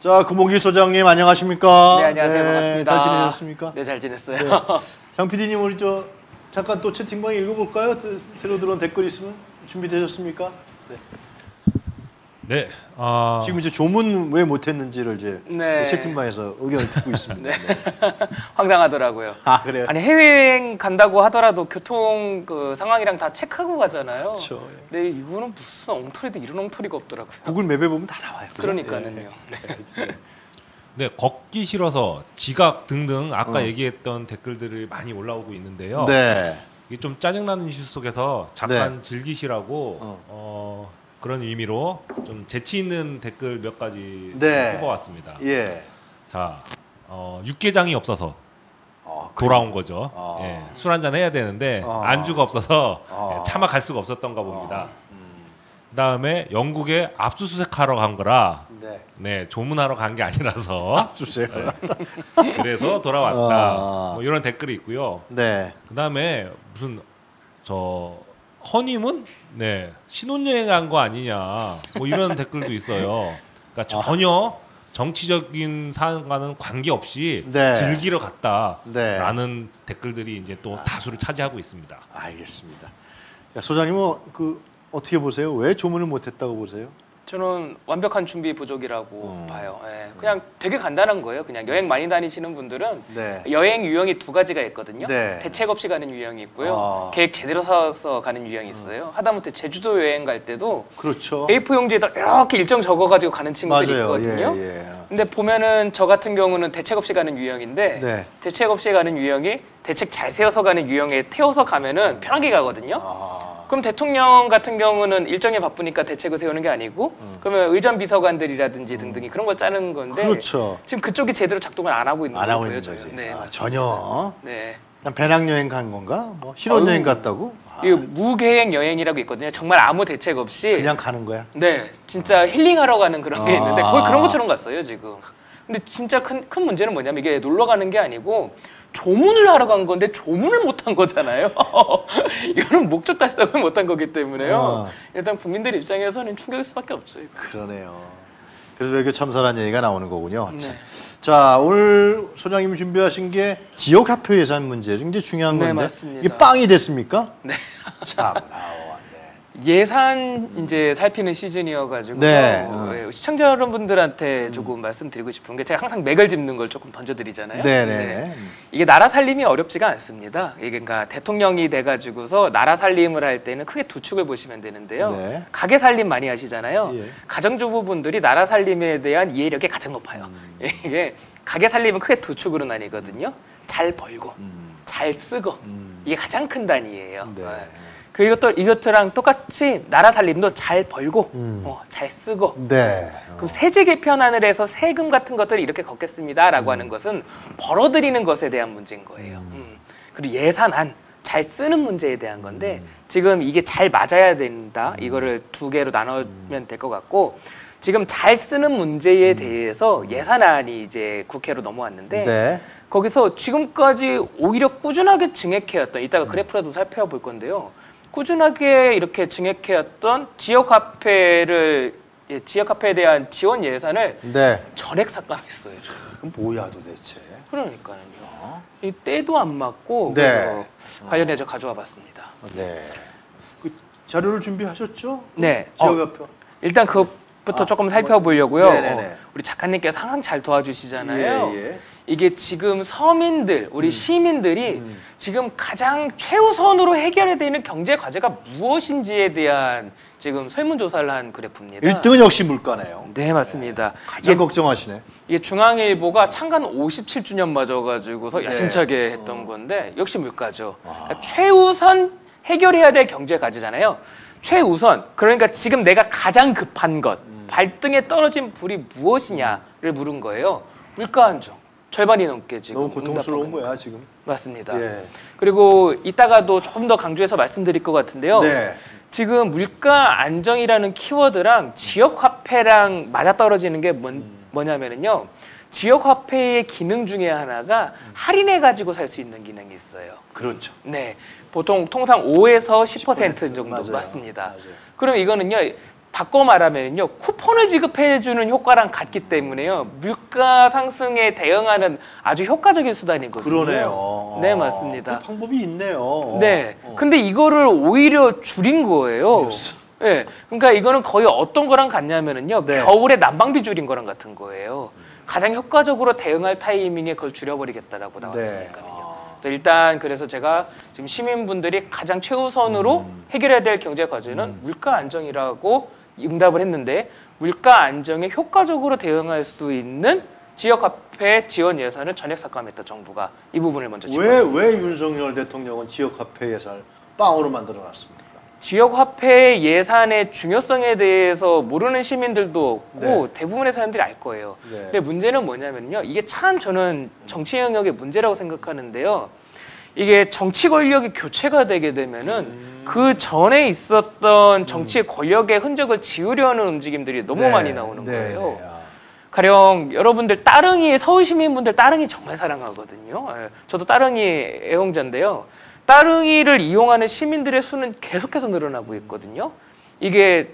자, 구본기 소장님 안녕하십니까? 네, 안녕하세요. 네, 반갑습니다. 잘 지내셨습니까? 네, 잘 지냈어요. 네. 장 PD님, 우리 저 잠깐 또 채팅방에 읽어볼까요? 새로 들어온 댓글 있으면 준비되셨습니까? 네. 네. 지금 이제 조문 왜 못했는지를 이제 네. 채팅방에서 의견을 듣고 있습니다. 네. 네. 황당하더라고요. 아, 그래요? 아니, 해외여행 간다고 하더라도 교통 그 상황이랑 다 체크하고 가잖아요. 그렇죠. 근데 이거는 무슨 엉터리도 이런 엉터리가 없더라고요. 구글 맵에 보면 다 나와요. 그렇죠? 그러니까는요. 네. 네. 네, 걷기 싫어서 지각 등등 아까 얘기했던 댓글들이 많이 올라오고 있는데요. 네. 이게 좀 짜증나는 이슈 속에서 잠깐 네. 즐기시라고 그런 의미로 좀 재치 있는 댓글 몇 가지 네. 뽑아왔습니다. 예. 자, 육개장이 없어서 돌아온 거죠. 예, 술 한잔 해야 되는데 안주가 없어서 차마 갈 수가 없었던가 봅니다. 그다음에 영국에 압수수색하러 간 거라 네, 네 조문하러 간 게 아니라서 압수수색 네. 그래서 돌아왔다. 뭐 이런 댓글이 있고요. 네. 그다음에 무슨 저 허님은 네 신혼여행 간 거 아니냐 뭐 이런 댓글도 있어요. 그러니까 전혀 정치적인 사안과는 관계없이 네. 즐기러 갔다라는 네. 댓글들이 이제 또 다수를 차지하고 있습니다. 알겠습니다. 야, 소장님 뭐 어떻게 보세요? 왜 조문을 못했다고 보세요? 저는 완벽한 준비 부족이라고 봐요. 예, 그냥 되게 간단한 거예요. 그냥 여행 많이 다니시는 분들은 네. 여행 유형이 두 가지가 있거든요. 네. 대책 없이 가는 유형이 있고요. 계획 제대로 세워서 가는 유형이 있어요. 하다못해 제주도 여행 갈 때도 그렇죠. A4용지에다 이렇게 일정 적어가지고 가는 친구들이 맞아요. 있거든요. 예, 예. 근데 보면은 저 같은 경우는 대책 없이 가는 유형인데 네. 대책 없이 가는 유형이 대책 잘 세워서 가는 유형에 태워서 가면은 편하게 가거든요. 그럼 대통령 같은 경우는 일정에 바쁘니까 대책을 세우는 게 아니고 그러면 의전비서관들이라든지 등등이 그런 걸 짜는 건데 그렇죠. 지금 그쪽이 제대로 작동을 안 하고 있는 거예요. 네, 전혀. 네. 그냥 배낭여행 간 건가? 뭐 신혼여행 갔다고? 이 무계획 여행이라고 있거든요. 정말 아무 대책 없이 그냥 가는 거야? 네, 진짜 힐링하러 가는 그런 게 있는데 거의 그런 것처럼 갔어요 지금. 근데 진짜 큰 문제는 뭐냐면 이게 놀러 가는 게 아니고 조문을 하러 간 건데 조문을 못한 거잖아요. 이거는 목적 달성을 못한 거기 때문에요. 일단 국민들 입장에서는 충격일 수밖에 없죠. 이거. 그러네요. 그래서 외교 참사라는 얘기가 나오는 거군요. 네. 자, 오늘 소장님이 준비하신 게 지역 화폐 예산 문제 굉장히 중요한 건데 네, 맞습니다. 이게 빵이 됐습니까? 네. 참 나왔네. 예산 이제 살피는 시즌이어가지고 네. 시청자 여러분들한테 조금 말씀드리고 싶은 게 제가 항상 맥을 짚는 걸 조금 던져드리잖아요. 네. 이게 나라 살림이 어렵지가 않습니다. 이게 그러니까 대통령이 돼가지고서 나라 살림을 할 때는 크게 두 축을 보시면 되는데요. 네. 가게 살림 많이 하시잖아요. 예. 가정주부분들이 나라 살림에 대한 이해력이 가장 높아요. 이게 가게 살림은 크게 두 축으로 나뉘거든요. 잘 벌고 잘 쓰고 이게 가장 큰 단위예요. 네. 그리고 또 이것들랑 똑같이 나라 살림도 잘 벌고 잘 쓰고 네. 그럼 세제 개편안을 해서 세금 같은 것들을 이렇게 걷겠습니다라고 하는 것은 벌어들이는 것에 대한 문제인 거예요. 그리고 예산안 잘 쓰는 문제에 대한 건데 지금 이게 잘 맞아야 된다. 이거를 두 개로 나누면 될 것 같고 지금 잘 쓰는 문제에 대해서 예산안이 이제 국회로 넘어왔는데 네. 거기서 지금까지 오히려 꾸준하게 증액해왔던 이따가 그래프라도 살펴볼 건데요. 꾸준하게 이렇게 증액해왔던 지역화폐에 대한 지원 예산을 네. 전액 삭감했어요. 참, 뭐야 도대체. 그러니까요. 이 때도 안 맞고 네. 그래서 관련해서 가져와 봤습니다. 네. 그 자료를 준비하셨죠? 네. 지역화폐. 일단 그것부터 조금 살펴보려고요. 우리 작가님께서 항상 잘 도와주시잖아요. 예, 예. 이게 지금 서민들, 우리 시민들이 지금 가장 최우선으로 해결해야 되는 경제 과제가 무엇인지에 대한 지금 설문조사를 한 그래프입니다. 1등은 역시 물가네요. 네, 맞습니다. 네, 가장 걱정하시네. 이게 중앙일보가 창간 57주년 맞아가지고서 야심차게 했던 건데 역시 물가죠. 그러니까 최우선 해결해야 될 경제 과제잖아요. 최우선, 그러니까 지금 내가 가장 급한 것, 발등에 떨어진 불이 무엇이냐를 물은 거예요. 물가 안정. 절반이 넘게 지금 너무 고통스러운 거야 지금. 맞습니다. 예. 그리고 이따가도 조금 더 강조해서 말씀드릴 것 같은데요. 네. 지금 물가 안정이라는 키워드랑 지역화폐랑 맞아떨어지는 게 뭐냐면요. 지역화폐의 기능 중에 하나가 할인해 가지고 살 수 있는 기능이 있어요. 그렇죠. 네, 보통 통상 5에서 10% 정도 맞습니다. 맞아요. 그럼 이거는요. 바꿔 말하면요, 쿠폰을 지급해주는 효과랑 같기 때문에요, 물가 상승에 대응하는 아주 효과적인 수단이거든요. 그러네요. 네, 맞습니다. 그 방법이 있네요. 네. 근데 이거를 오히려 줄인 거예요. 네. 그러니까 이거는 거의 어떤 거랑 같냐면요, 네, 겨울에 난방비 줄인 거랑 같은 거예요. 가장 효과적으로 대응할 타이밍에 그걸 줄여버리겠다라고 나왔으니까요. 네. 그래서 제가 지금 시민분들이 가장 최우선으로 해결해야 될 경제 과제는 물가 안정이라고 응답을 했는데, 물가 안정에 효과적으로 대응할 수 있는 지역화폐 지원 예산을 전액 삭감했다, 정부가. 이 부분을 먼저 짚어주세요. 왜 윤석열 대통령은 지역화폐 예산을 빵으로 만들어놨습니까? 지역화폐 예산의 중요성에 대해서 모르는 시민들도 없고, 네, 대부분의 사람들이 알 거예요. 네. 근데 문제는 뭐냐면요, 이게 참 저는 정치 영역의 문제라고 생각하는데요, 이게 정치 권력이 교체가 되게 되면은 그 전에 있었던 정치의 권력의 흔적을 지우려는 움직임들이 너무, 네, 많이 나오는, 네, 거예요. 네. 아. 가령 여러분들 따릉이, 서울시민분들 따릉이 정말 사랑하거든요. 저도 따릉이 애용자인데요, 따릉이를 이용하는 시민들의 수는 계속해서 늘어나고 있거든요. 이게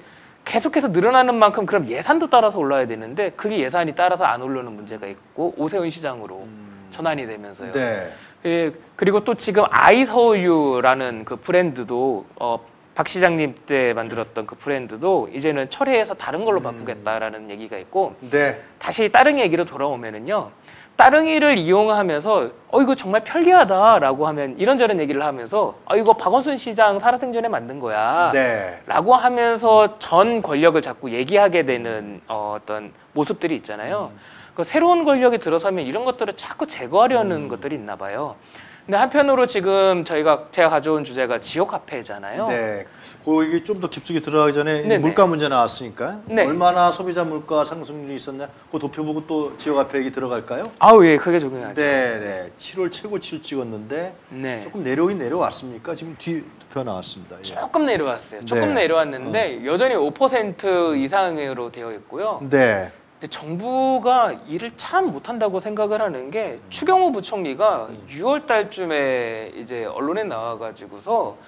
계속해서 늘어나는 만큼 그럼 예산도 따라서 올라야 되는데, 그게 예산이 따라서 안 오르는 문제가 있고, 오세훈 시장으로 전환이 되면서요. 네. 예, 그리고 또 지금 아이서울유라는 그 브랜드도, 박 시장님 때 만들었던 그 브랜드도 이제는 철회해서 다른 걸로 바꾸겠다라는 얘기가 있고, 네, 다시 따릉이 얘기로 돌아오면은요, 따릉이를 이용하면서 이거 정말 편리하다라고 하면, 이런저런 얘기를 하면서 이거 박원순 시장 살아생전에 만든 거야, 네, 라고 하면서 전 권력을 자꾸 얘기하게 되는 어떤 모습들이 있잖아요. 그 새로운 권력이 들어서면 이런 것들을 자꾸 제거하려는 것들이 있나 봐요. 근데 한편으로 지금 제가 가져온 주제가 지역화폐잖아요. 네. 거기 좀 더 깊숙이 들어가기 전에, 네네, 물가 문제 나왔으니까, 네, 얼마나 소비자 물가 상승률이 있었냐, 그 도표 보고 또 지역화폐 얘기 들어갈까요? 아우, 예, 그게 중요하죠. 네, 네. 7월 최고치를 찍었는데, 네, 조금 내려오긴 내려왔습니까? 지금 뒤 도표 나왔습니다. 예. 조금 내려왔어요. 조금, 네, 내려왔는데 여전히 5% 이상으로 되어 있고요. 네. 근데 정부가 일을 참 못한다고 생각을 하는 게, 추경호 부총리가 6월 달쯤에 이제 언론에 나와가지고서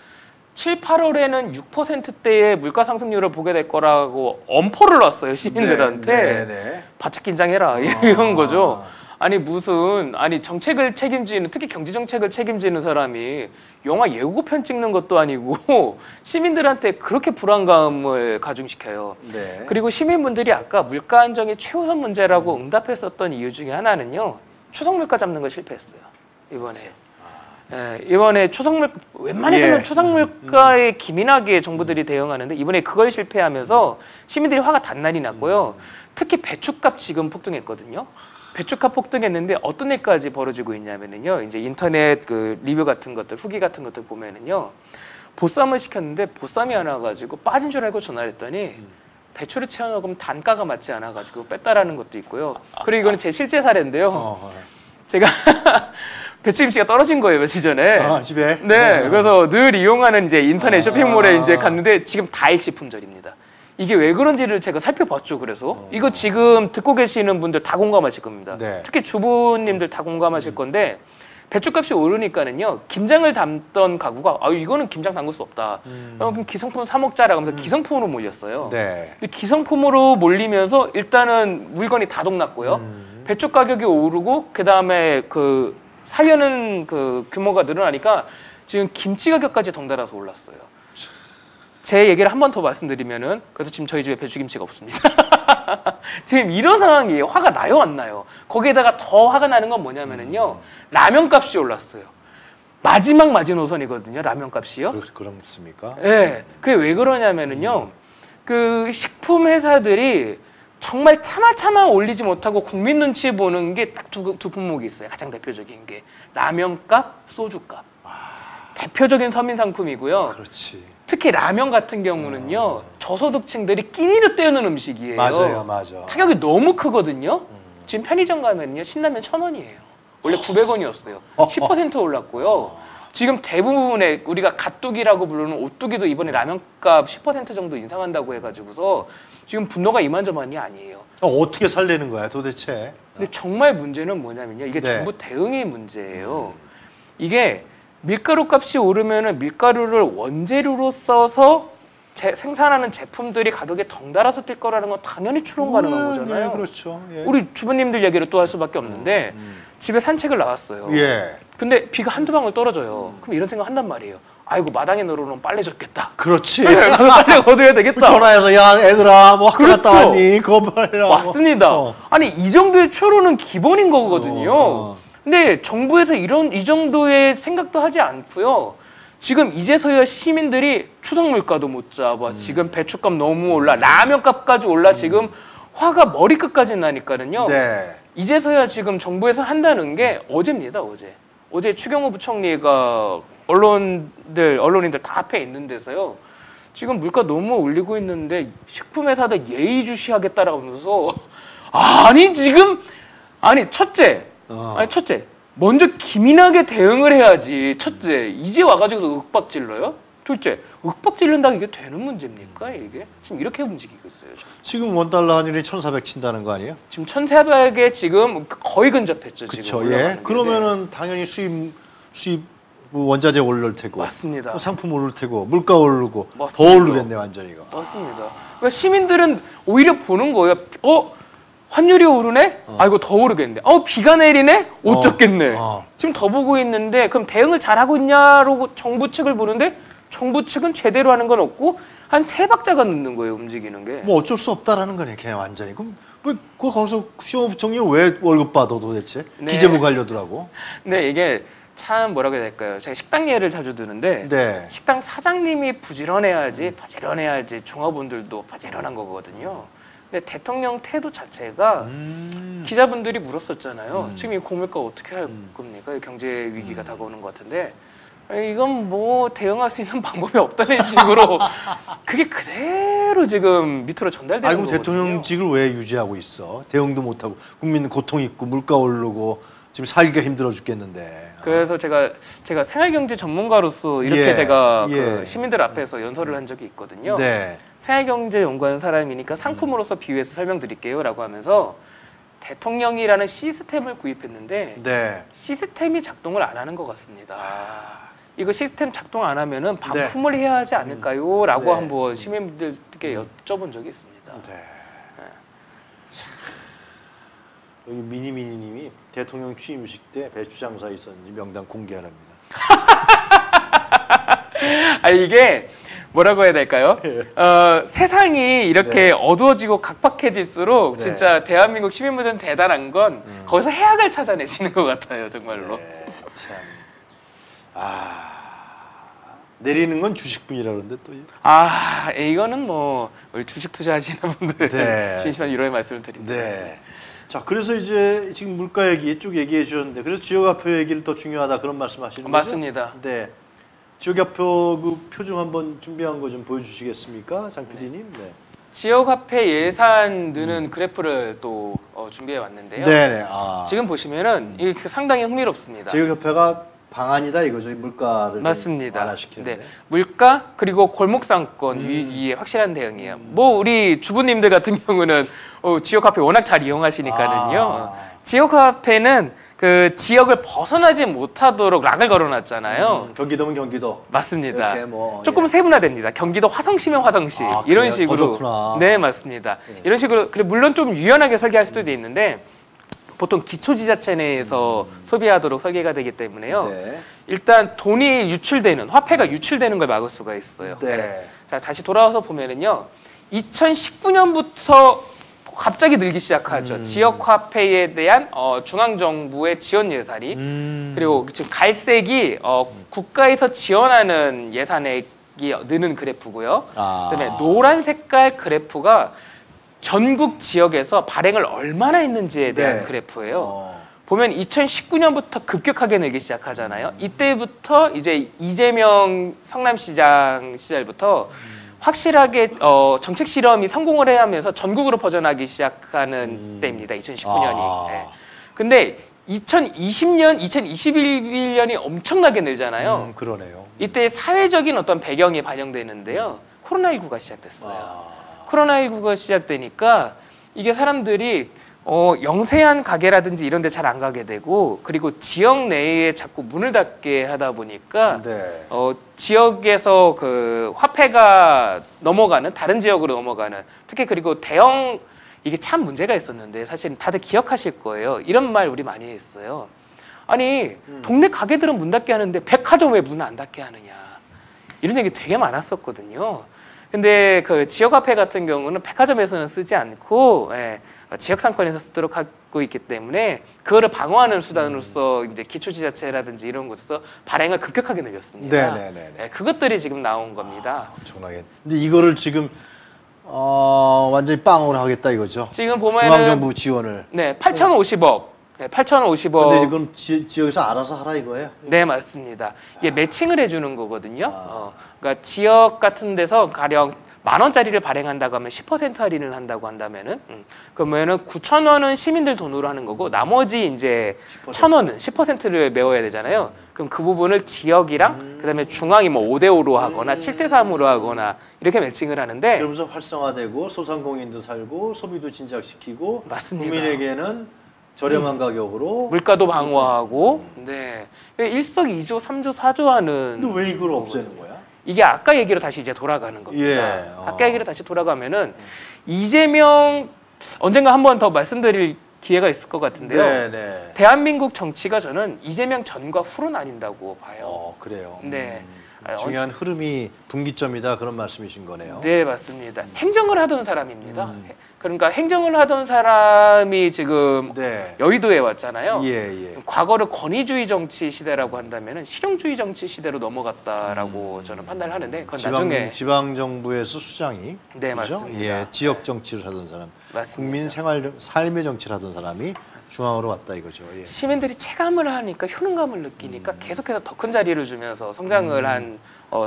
7, 8월에는 6%대의 물가 상승률을 보게 될 거라고 엄포를 놨어요, 시민들한테. 네, 네, 네. 바짝 긴장해라, 이런 거죠. 아니 무슨, 아니 정책을 책임지는, 특히 경제 정책을 책임지는 사람이 영화 예고편 찍는 것도 아니고 시민들한테 그렇게 불안감을 가중시켜요. 네. 그리고 시민분들이 아까 물가 안정이 최우선 문제라고 응답했었던 이유 중에 하나는요, 추석 물가 잡는 거 실패했어요, 이번에. 예, 이번에 추석 물가, 웬만해서는, 예, 추석 물가에 기민하게 정부들이 대응하는데, 이번에 그걸 실패하면서 시민들이 화가 단날이 났고요. 특히 배춧값 지금 폭등했거든요. 배춧값 폭등했는데 어떤 애까지 벌어지고 있냐면요, 이제 인터넷 그 리뷰 같은 것들, 후기 같은 것들 보면은요, 보쌈을 시켰는데 보쌈이 안 와가지고 빠진 줄 알고 전화를 했더니 배추를 채워넣으면 단가가 맞지 않아가지고 뺐다라는 것도 있고요. 그리고 이거는 제 실제 사례인데요. 제가 배추김치가 떨어진 거예요, 며칠 전에. 집에? 네, 네. 그래서 늘 이용하는 이제 인터넷 쇼핑몰에 이제 갔는데 지금 다 일시 품절입니다. 이게 왜 그런지를 제가 살펴봤죠. 그래서 이거 지금 듣고 계시는 분들 다 공감하실 겁니다. 네. 특히 주부님들 다 공감하실 건데, 배춧값이 오르니까는요, 김장을 담던 가구가 이거는 김장 담글 수 없다, 그럼 기성품 사 먹자라고 하면서 기성품으로 몰렸어요. 네. 근데 기성품으로 몰리면서 일단은 물건이 다 동났고요. 배춧 가격이 오르고, 그다음에 그 살려는 그 규모가 늘어나니까 지금 김치 가격까지 덩달아서 올랐어요. 제 얘기를 한 번 더 말씀드리면은, 그래서 지금 저희 집에 배추김치가 없습니다. 지금 이런 상황이에요. 화가 나요, 안 나요? 거기에다가 더 화가 나는 건 뭐냐면은요, 라면 값이 올랐어요. 마지막 마지노선이거든요, 라면 값이요. 그렇습니까? 네. 그게 왜 그러냐면은요, 그 식품 회사들이 정말 차마 올리지 못하고 국민 눈치 보는 게 딱 두 품목이 있어요. 가장 대표적인 게 라면 값, 소주 값. 대표적인 서민 상품이고요. 그렇지. 특히 라면 같은 경우는요, 저소득층들이 끼니로 때우는 음식이에요. 맞아요, 맞아. 타격이 너무 크거든요. 지금 편의점 가면요, 신라면 1,000원이에요. 원래 900원이었어요. 10% 올랐고요. 지금 대부분의 우리가 갓뚜기라고 부르는 오뚜기도 이번에 라면값 10% 정도 인상한다고 해가지고서 지금 분노가 이만저만이 아니에요. 어떻게 살리는 거야, 도대체? 근데 정말 문제는 뭐냐면요, 이게, 네, 정부 대응의 문제예요. 이게 밀가루 값이 오르면은 밀가루를 원재료로 써서 생산하는 제품들이 가격이 덩달아서 뛸 거라는 건 당연히 추론 가능한 거잖아요. 예, 그렇죠. 예. 우리 주부님들 얘기를 또 할 수밖에 없는데 집에 산책을 나왔어요. 예. 근데 비가 한두 방울 떨어져요. 그럼 이런 생각 한단 말이에요. 아이고 마당에 늘어놓으면 빨래 젖겠다. 그렇지. 빨래 걷어야 되겠다. 전화해서 야 애들아 뭐 학교 그렇죠. 갔다 왔니? 그거 빨리라고. 맞습니다. 아니 이 정도의 추론은 기본인 거거든요. 근데 정부에서 이 정도의 생각도 하지 않고요. 지금 이제서야 시민들이 추석 물가도 못 잡아. 지금 배춧값 너무 올라. 라면값까지 올라. 지금 화가 머리끝까지 나니까는요. 네. 이제서야 지금 정부에서 한다는 게 어제입니다. 어제 추경호 부총리가 언론인들 다 앞에 있는 데서요. 지금 물가 너무 올리고 있는데 식품회사들 예의주시하겠다라고 하면서 첫째. 먼저 기민하게 대응을 해야지. 첫째, 이제 와가지고서 윽박질러요? 둘째, 윽박질른다고 이게 되는 문제입니까? 이게? 지금 이렇게 움직이고 있어요. 지금 원달러 환율이 1,400 친다는 거 아니에요? 지금 1,400에 지금 거의 근접했죠. 그쵸, 지금. 예. 그러면은 당연히 수입 원자재 오를 테고. 맞습니다. 상품 오를 테고, 물가 오르고. 맞습니다. 더 오르겠네, 완전히 이거. 맞습니다. 그러니까 시민들은 오히려 보는 거예요. 환율이 오르네? 아이고 더 오르겠네. 비가 내리네? 옷 젖겠네. 지금 더 보고 있는데 그럼 대응을 잘하고 있냐라고 정부 측을 보는데 정부 측은 제대로 하는 건 없고 한 3박자가 늦는 거예요, 움직이는 게. 뭐 어쩔 수 없다라는 거네, 걔는 완전히. 그럼 왜 그거 가서 시험 부총리 왜 월급 받아 도대체? 네. 기재부 관료들하고. 네, 이게 참 뭐라고 해야 될까요? 제가 식당 예를 자주 드는데 네. 식당 사장님이 부지런해야지 종업원들도 부지런한 거거든요. 근데 대통령 태도 자체가 기자분들이 물었었잖아요. 지금 이 고물가 어떻게 할 겁니까? 이 경제 위기가 다가오는 것 같은데 이건 뭐 대응할 수 있는 방법이 없다는 식으로 그게 그대로 지금 밑으로 전달되는 거거든요. 아이고 대통령직을 왜 유지하고 있어? 대응도 못하고 국민은 고통 있고 물가 오르고 지금 살기가 힘들어 죽겠는데. 그래서 제가 생활경제 전문가로서 이렇게 그 시민들 앞에서 연설을 한 적이 있거든요. 네. 생활경제 연구하는 사람이니까 상품으로서 비유해서 설명드릴게요 라고 하면서 대통령이라는 시스템을 구입했는데 네. 시스템이 작동을 안 하는 것 같습니다. 이거 시스템 작동 안 하면은 반품을 해야 하지 않을까요? 라고 네. 한번 시민들께 여쭤본 적이 있습니다. 네. 여기 미니미니님이 대통령 취임식 때 배추 장사 있었는지 명단 공개하랍니다. 이게 뭐라고 해야 될까요? 세상이 이렇게 어두워지고 각박해질수록 진짜 대한민국 시민분들은 대단한 건 거기서 해악을 찾아내시는 것 같아요, 정말로. 네, 참. 내리는 건 주식뿐이라 그러는데 또. 이거는 뭐 우리 주식 투자하시는 분들 진심한 위로의 말씀을 드립니다. 네. 자, 그래서 이제 지금 물가 얘기 쭉 얘기해 주셨는데 그래서 지역화폐 얘기를 더 중요하다 그런 말씀하시는 거죠? 맞습니다. 네. 지역화폐 그 표준 한번 준비한 거 좀 보여주시겠습니까, 장 PD님? 네. 지역화폐 예산 느는 그래프를 또 준비해 왔는데요. 네네. 지금 보시면은 이게 상당히 흥미롭습니다. 지역화폐가 방안이다 이거죠, 물가를 맞습니다. 완화시키는. 네. 물가 그리고 골목상권 위기에 확실한 대응이에요. 뭐 우리 주부님들 같은 경우는 지역화폐 워낙 잘 이용하시니까는요. 지역화폐는 그 지역을 벗어나지 못하도록 락을 걸어놨잖아요. 경기도면 경기도. 맞습니다. 이렇게 뭐, 조금 세분화됩니다. 경기도 화성시면 화성시 이런 식으로. 더 좋구나. 네, 맞습니다. 네. 이런 식으로 그래 물론 좀 유연하게 설계할 수도 있는데 보통 기초지자체 내에서 소비하도록 설계가 되기 때문에요. 네. 일단 돈이 유출되는 화폐가 유출되는 걸 막을 수가 있어요. 네. 네. 자 다시 돌아와서 보면은요. 2019년부터 갑자기 늘기 시작하죠. 지역화폐에 대한 중앙정부의 지원 예산이 그리고 지금 갈색이 국가에서 지원하는 예산액이 느는 그래프고요. 그다음에 노란 색깔 그래프가 전국 지역에서 발행을 얼마나 했는지에 대한 그래프예요. 보면 2019년부터 급격하게 늘기 시작하잖아요. 이때부터 이제 이재명 성남시장 시절부터 확실하게 정책 실험이 성공을 해야 하면서 전국으로 퍼져나기 시작하는 때입니다. 2019년이. 근데 2020년, 2021년이 엄청나게 늘잖아요. 그러네요. 이때 사회적인 어떤 배경이 반영되는데요. 코로나19가 시작됐어요. 코로나19가 시작되니까 이게 사람들이 영세한 가게라든지 이런 데 잘 안 가게 되고, 그리고 지역 내에 자꾸 문을 닫게 하다 보니까 네. 지역에서 그 화폐가 넘어가는 다른 지역으로 넘어가는, 특히 그리고 대형, 이게 참 문제가 있었는데 사실 다들 기억하실 거예요. 이런 말 우리 많이 했어요. 아니 동네 가게들은 문 닫게 하는데 백화점 왜 문 안 닫게 하느냐, 이런 얘기 되게 많았었거든요. 근데 그 지역 화폐 같은 경우는 백화점에서는 쓰지 않고 예, 지역 상권에서 쓰도록 하고 있기 때문에 그거를 방어하는 수단으로서 이제 기초지자체라든지 이런 곳에서 발행을 급격하게 늘렸습니다. 네네네. 예, 그것들이 지금 나온 겁니다. 엄청나게. 근데 이거를 지금 완전히 빵으로 하겠다 이거죠. 지금 보면은 중앙정부 지원을 네 8,050억. 네, 8,050억. 근데 이건 지역에서 알아서 하라 이거예요? 네, 맞습니다. 이게 매칭을 해주는 거거든요. 그러니까 지역 같은 데서 가령 10,000원짜리를 발행한다고 하면 10% 할인을 한다고 한다면은 그러면은 9,000원은 시민들 돈으로 하는 거고 나머지 이제 1,000원은 10%를 메워야 되잖아요. 그럼 그 부분을 지역이랑 그다음에 중앙이 뭐 5대5로 하거나 7대3으로 하거나 이렇게 매칭을 하는데, 그러면서 활성화되고 소상공인도 살고 소비도 진작시키고 맞습니다. 국민에게는 저렴한 가격으로 물가도 방어하고 네 일석이조, 삼조, 사조 하는. 근데 왜 이걸 없애는 거야? 이게 아까 얘기로 다시 이제 돌아가는 겁니다. 예, 아까 얘기로 다시 돌아가면은 이재명 언젠가 한 번 더 말씀드릴 기회가 있을 것 같은데요. 네, 네. 대한민국 정치가 저는 이재명 전과 후로 나뉜다고 봐요. 그래요. 네. 중요한 흐름이 분기점이다, 그런 말씀이신 거네요. 네, 맞습니다. 행정을 하던 사람입니다. 그러니까 행정을 하던 사람이 지금 네. 여의도에 왔잖아요. 예, 예. 과거를 권위주의 정치 시대라고 한다면 실용주의 정치 시대로 넘어갔다라고 저는 판단을 하는데, 그건 나중에 지방정부에서 수장이 네, 그렇죠? 맞습니다. 예, 지역 정치를 하던 사람, 맞습니다. 국민 생활, 삶의 정치를 하던 사람이 중앙으로 왔다 이거죠. 예. 시민들이 체감을 하니까 효능감을 느끼니까 계속해서 더 큰 자리를 주면서 성장을 한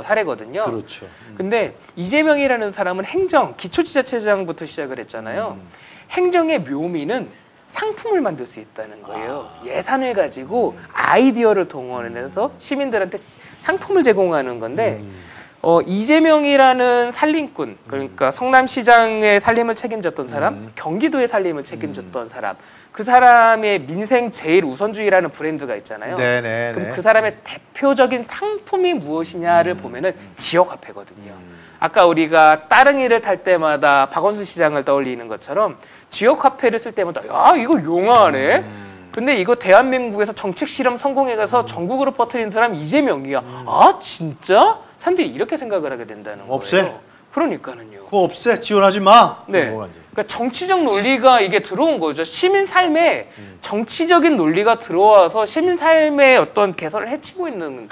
사례거든요. 그렇죠. 근데 이재명이라는 사람은 행정, 기초지자체장부터 시작을 했잖아요. 행정의 묘미는 상품을 만들 수 있다는 거예요. 예산을 가지고 아이디어를 동원해서 시민들한테 상품을 제공하는 건데 이재명이라는 살림꾼, 그러니까 성남시장의 살림을 책임졌던 사람, 경기도의 살림을 책임졌던 사람, 그 사람의 민생 제일 우선주의라는 브랜드가 있잖아요. 네네네. 그럼 그 사람의 대표적인 상품이 무엇이냐를 보면은 지역화폐거든요. 아까 우리가 따릉이를 탈 때마다 박원순 시장을 떠올리는 것처럼 지역화폐를 쓸 때마다 야 이거 용하네. 근데 이거 대한민국에서 정책 실험 성공해서 전국으로 퍼뜨린 사람 이재명이야. 아 진짜? 사람들이 이렇게 생각을 하게 된다는 없애? 거예요. 없애? 그러니까는요. 그거 없애, 지원하지 마. 네. 그러니까 정치적 논리가 이게 들어온 거죠. 시민 삶에 정치적인 논리가 들어와서 시민 삶의 어떤 개선을 해치고 있는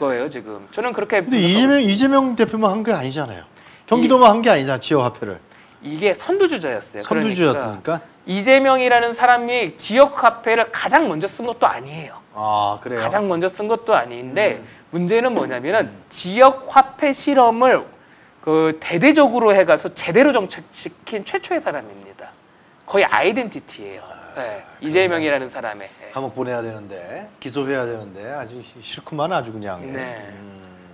거예요 지금. 저는 그렇게. 근데 이재명 대표만 한 게 아니잖아요. 경기도만 한 게 아니잖아, 지역 화폐를. 이게 선두주자였어요. 선두주자였으니까. 그러니까 이재명이라는 사람이 지역 화폐를 가장 먼저 쓴 것도 아니에요. 아 그래요. 가장 먼저 쓴 것도 아닌데 문제는 뭐냐면은 지역 화폐 실험을 그 대대적으로 해가서 제대로 정착시킨 최초의 사람입니다. 거의 아이덴티티예요. 네, 이재명이라는 사람의. 감옥 보내야 되는데, 기소해야 되는데 아주 싫구만 아주 그냥. 네.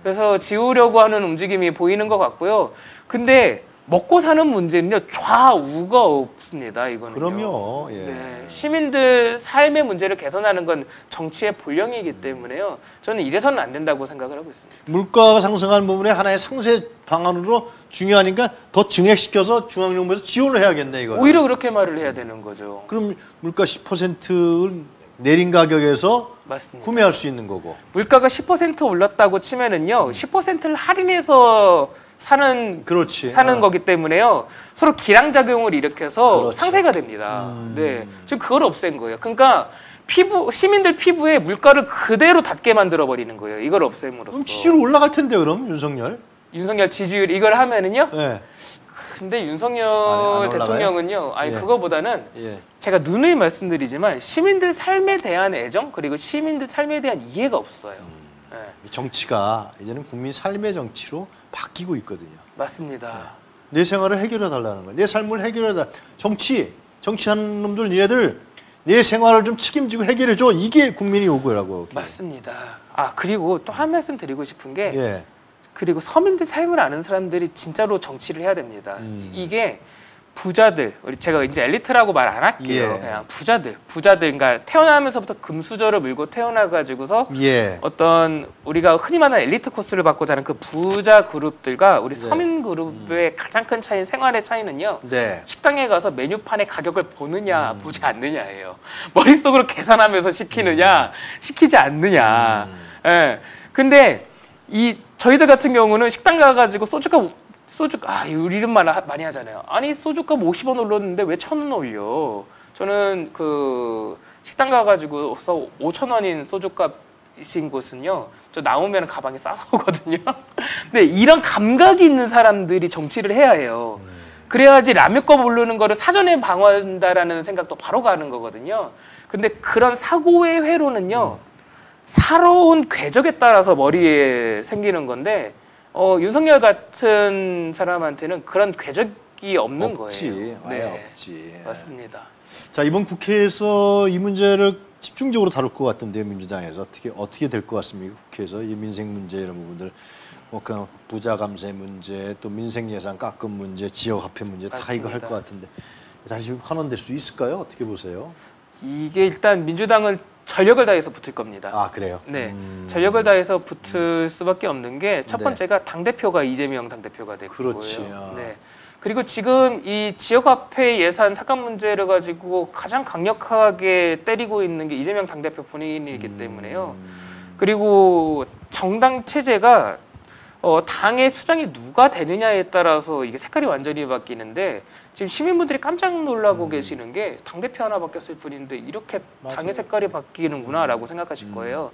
그래서 지우려고 하는 움직임이 보이는 것 같고요. 근데 먹고 사는 문제는요, 좌우가 없습니다. 이거는. 그럼요. 예. 네, 시민들 삶의 문제를 개선하는 건 정치의 본령이기 때문에요. 저는 이래서는 안 된다고 생각을 하고 있습니다. 물가가 상승한 부분에 하나의 상세 방안으로 중요하니까 더 증액시켜서 중앙정부에서 지원을 해야겠네 이거. 오히려 그렇게 말을 해야 되는 거죠. 그럼 물가 10% 내린 가격에서 맞습니다. 구매할 수 있는 거고. 물가가 10% 올랐다고 치면은요, 10%를 할인해서 사는 거기 때문에요. 서로 기량작용을 일으켜서 그렇지. 상쇄가 됩니다. 네, 지금 그걸 없앤 거예요. 그러니까 시민들 피부에 물가를 그대로 닿게 만들어버리는 거예요. 이걸 없앰으로써. 그럼 지지율 올라갈 텐데 그럼 윤석열 지지율 이걸 하면은요. 네. 근데 윤석열 대통령은요. 아니 예. 그거보다는 예. 제가 누누이 말씀드리지만 시민들 삶에 대한 애정 그리고 시민들 삶에 대한 이해가 없어요. 네. 정치가 이제는 국민 삶의 정치로 바뀌고 있거든요. 맞습니다. 네. 내 생활을 해결해 달라는 거예요. 내 삶을 해결해 달라. 정치하는 놈들 니네들 내 생활을 좀 책임지고 해결해 줘. 이게 국민이 요구라고. 맞습니다. 아 그리고 또 한 말씀 드리고 싶은 게 예. 그리고 서민들 삶을 아는 사람들이 진짜로 정치를 해야 됩니다. 이게 부자들, 제가 이제 엘리트라고 말 안 할게요. 예. 그냥 부자들, 그러니까 태어나면서부터 금수저를 물고 태어나가지고서 예. 어떤 우리가 흔히 말하는 엘리트 코스를 받고자 하는 그 부자 그룹들과 우리 서민 그룹의 가장 큰 차이, 생활의 차이는요. 네. 식당에 가서 메뉴판의 가격을 보느냐, 보지 않느냐예요. 머릿속으로 계산하면서 시키느냐, 시키지 않느냐. 예. 근데 이 저희들 같은 경우는 식당 가가지고 소주값 우리 이런 말 많이 하잖아요. 아니 소주값 50원 올랐는데 왜 1,000원 올려? 저는 그 식당 가가지고서 5,000원인 소주값이신 곳은요. 저 나오면 가방에 싸서 오거든요. 근데 이런 감각이 있는 사람들이 정치를 해야 해요. 그래야지 라면값 오르는 거를 사전에 방어한다라는 생각도 바로 가는 거거든요. 근데 그런 사고의 회로는요. 사로운 궤적에 따라서 머리에 생기는 건데 윤석열 같은 사람한테는 그런 궤적이 없는 거예요. 네, 없지. 맞습니다. 자, 이번 국회에서 이 문제를 집중적으로 다룰 것 같은데 민주당에서 어떻게 될 것 같습니까? 국회에서 이 민생 문제 이런 부분들, 뭐 그냥 부자 감세 문제, 또 민생 예산 깎은 문제, 지역 화폐 문제 맞습니다. 다 이거 할 것 같은데 다시 환원될 수 있을까요? 어떻게 보세요? 이게 일단 민주당은 전력을 다해서 붙을 겁니다. 아, 그래요? 네, 전력을 다해서 붙을 수밖에 없는 게 첫 번째가 당대표가 이재명 당대표가 될 거고요. 네. 그리고 지금 이 지역화폐 예산 삭감 문제를 가지고 가장 강력하게 때리고 있는 게 이재명 당대표 본인이기 때문에요. 그리고 정당 체제가 당의 수장이 누가 되느냐에 따라서 이게 색깔이 완전히 바뀌는데 지금 시민분들이 깜짝 놀라고 계시는 게 당대표 하나 바뀌었을 뿐인데 이렇게 맞아요. 당의 색깔이 바뀌는구나라고 생각하실 거예요.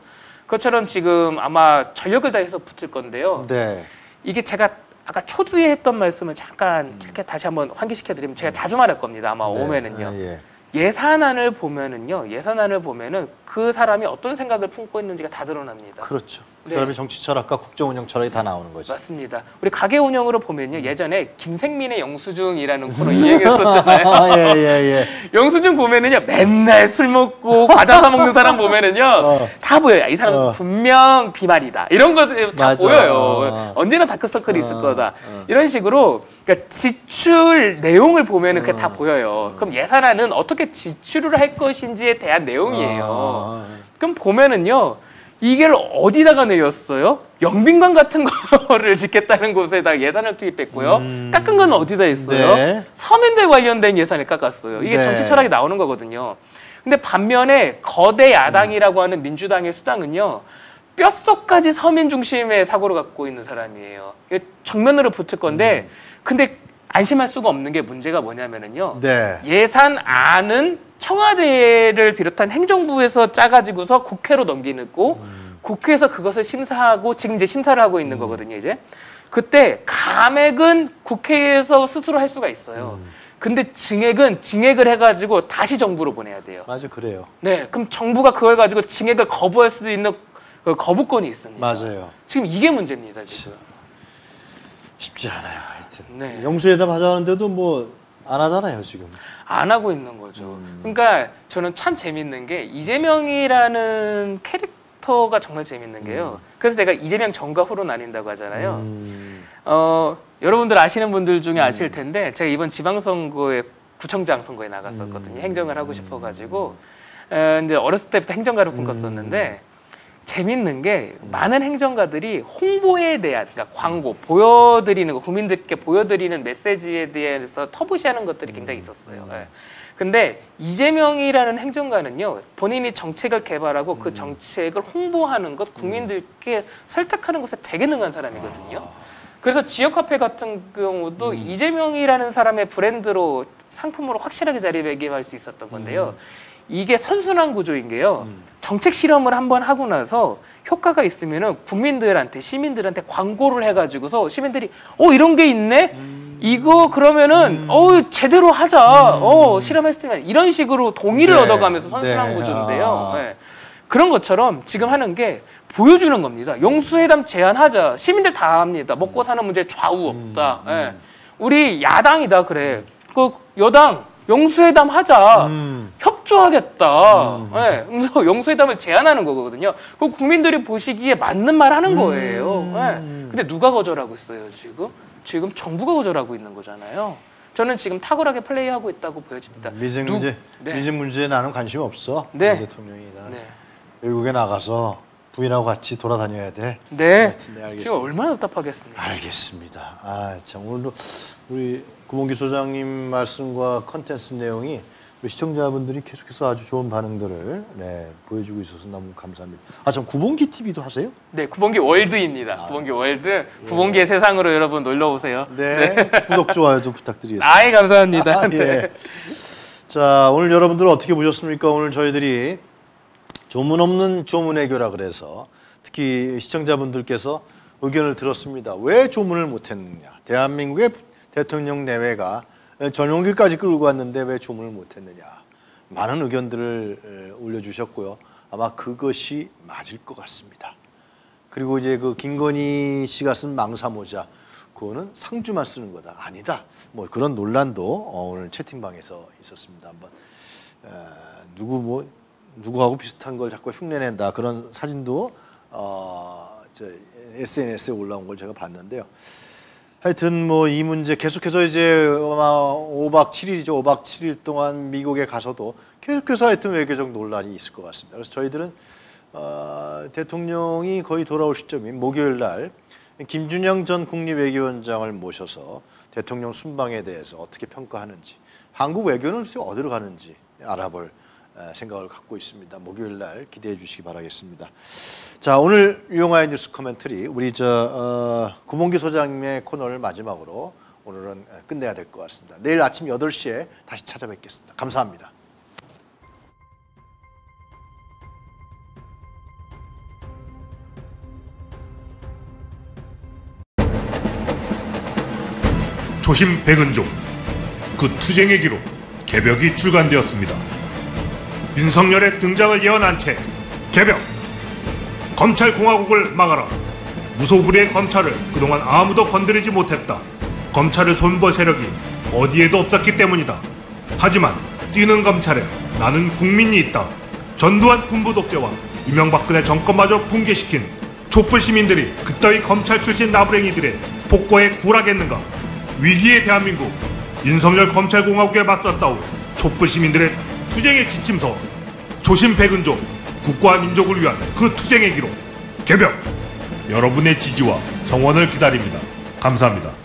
그것처럼 지금 아마 전력을 다해서 붙을 건데요. 네. 이게 제가 아까 초두에 했던 말씀을 잠깐 다시 한번 환기시켜드리면 제가 자주 말할 겁니다. 아마 네. 오면은요. 아, 예. 예산안을 보면은 그 사람이 어떤 생각을 품고 있는지가 다 드러납니다. 그렇죠. 그 네. 사람의 정치 철학과 국정 운영 철학이 다 나오는 거죠. 맞습니다. 우리 가계 운영으로 보면요. 예전에 김생민의 영수증이라는 코너 이야기했었잖아요. 예. 영수증 보면은요. 맨날 술 먹고 과자 사 먹는 사람 보면은요. 다 보여요. 이 사람은 분명 비말이다. 이런 것들 다 보여요. 언제나 다크서클이 있을 거다. 이런 식으로 그러니까 지출 내용을 보면은 그게 다 보여요. 그럼 예산안은 어떻게 지출을 할 것인지에 대한 내용이에요. 그럼 보면은요. 이걸 어디다가 내렸어요? 영빈관 같은 거를 짓겠다는 곳에다 예산을 투입했고요. 깎은 건 어디다 했어요? 네. 서민들 관련된 예산을 깎았어요. 이게 네. 정치 철학이 나오는 거거든요. 근데 반면에 거대 야당이라고 하는 민주당의 수당은요. 뼛속까지 서민 중심의 사고를 갖고 있는 사람이에요. 정면으로 붙을 건데 근데 안심할 수가 없는 게 문제가 뭐냐면은요. 네. 예산안은 청와대를 비롯한 행정부에서 짜가지고서 국회로 넘기는 거고 국회에서 그것을 심사하고 지금 이제 심사를 하고 있는 거거든요. 이제 그때 감액은 국회에서 스스로 할 수가 있어요. 근데 증액을 해가지고 다시 정부로 보내야 돼요. 맞아, 그래요. 네, 그럼 정부가 그걸 가지고 증액을 거부할 수도 있는 그 거부권이 있습니다. 맞아요. 지금 이게 문제입니다. 지금 쉽지 않아요. 하여튼 네. 영수회담 하자는데도 뭐. 안 하잖아요 지금. 안 하고 있는 거죠. 그러니까 저는 참 재밌는 게 이재명이라는 캐릭터가 정말 재밌는 게요. 그래서 제가 이재명 전과 후로 나뉜다고 하잖아요. 여러분들 아시는 분들 중에 아실 텐데 제가 이번 지방선거에 구청장 선거에 나갔었거든요. 행정을 하고 싶어가지고 이제 어렸을 때부터 행정가로 꿈꿨었는데 재밌는 게 많은 행정가들이 홍보에 대한 그러니까 광고, 보여드리는 거, 국민들께 보여드리는 메시지에 대해서 터부시하는 것들이 굉장히 있었어요. 네. 근데 이재명이라는 행정가는요. 본인이 정책을 개발하고 그 정책을 홍보하는 것, 국민들께 설득하는 것에 되게 능한 사람이거든요. 그래서 지역화폐 같은 경우도 이재명이라는 사람의 브랜드로 상품으로 확실하게 자리매김할 수 있었던 건데요. 이게 선순환 구조인 게요. 정책 실험을 한번 하고 나서 효과가 있으면은 국민들한테 시민들한테 광고를 해가지고서 시민들이 이런 게 있네. 이거 그러면은 제대로 하자. 실험했으면 이런 식으로 동의를 얻어가면서 선순환 구조인데요. 네. 그런 것처럼 지금 하는 게 보여주는 겁니다. 영수회담 제안하자. 시민들 다 합니다. 먹고 사는 문제 좌우 없다. 네. 우리 야당이다 그래. 그 여당. 영수회담 하자. 협조하겠다. 네, 그래서 영수회담을 제안하는 거거든요. 그 국민들이 보시기에 맞는 말 하는 거예요. 네. 근데 누가 거절하고 있어요, 지금? 지금 정부가 거절하고 있는 거잖아요. 저는 지금 탁월하게 플레이하고 있다고 보여집니다. 미증 문제, 네. 미증 문제에 나는 관심 없어. 네. 대통령이 네. 외국에 나가서 부인하고 같이 돌아다녀야 돼. 네. 네 제가 얼마나 답답하겠습니까? 알겠습니다. 아, 참 오늘도 우리 구본기 소장님 말씀과 컨텐츠 내용이 시청자분들이 계속해서 아주 좋은 반응들을 네, 보여주고 있어서 너무 감사합니다. 아, 참 구본기 TV도 하세요? 네, 구본기 월드입니다. 아, 구본기 월드, 예. 구본기의 세상으로 여러분 놀러 오세요. 네, 네. 구독, 좋아요 좀 부탁드리겠습니다. 아이, 감사합니다. 아, 네. 예. 자, 오늘 여러분들은 어떻게 보셨습니까? 오늘 저희들이 조문 없는 조문외교라 그래서 특히 시청자분들께서 의견을 들었습니다. 왜 조문을 못했느냐? 대한민국의 대통령 내외가 전용기까지 끌고 왔는데 왜 조문을 못했느냐 많은 의견들을 올려주셨고요. 아마 그것이 맞을 것 같습니다. 그리고 이제 그 김건희 씨가 쓴 망사모자 그거는 상주만 쓰는 거다. 아니다. 뭐 그런 논란도 오늘 채팅방에서 있었습니다. 한번 누구하고 비슷한 걸 자꾸 흉내낸다 그런 사진도 저 SNS에 올라온 걸 제가 봤는데요. 하여튼 뭐 이 문제 계속해서 이제 5박 7일이죠. 5박 7일 동안 미국에 가서도 계속해서 하여튼 외교적 논란이 있을 것 같습니다. 그래서 저희들은 대통령이 거의 돌아올 시점인 목요일 날 김준영 전 국립외교원장을 모셔서 대통령 순방에 대해서 어떻게 평가하는지 한국 외교는 어디로 가는지 알아볼 생각을 갖고 있습니다. 목요일 날 기대해 주시기 바라겠습니다. 자, 오늘 유용화의 뉴스 커멘터리 우리 구본기 소장님의 코너를 마지막으로 오늘은 끝내야 될 것 같습니다. 내일 아침 8시에 다시 찾아뵙겠습니다. 감사합니다. 초심 백은종 그 투쟁의 기록 개벽이 출간되었습니다. 윤석열의 등장을 예언한 채 개벽! 검찰공화국을 막아라! 무소불위의 검찰을 그동안 아무도 건드리지 못했다. 검찰을 손볼 세력이 어디에도 없었기 때문이다. 하지만 뛰는 검찰에 나는 국민이 있다. 전두환 군부 독재와 이명박근혜 정권마저 붕괴시킨 촛불 시민들이 그따위 검찰 출신 나부랭이들의 폭거에 굴하겠는가? 위기의 대한민국, 윤석열 검찰공화국에 맞서 싸울 촛불 시민들의 투쟁의 지침서 조심 백은종 국가와 민족을 위한 그 투쟁의 기록 개벽 여러분의 지지와 성원을 기다립니다. 감사합니다.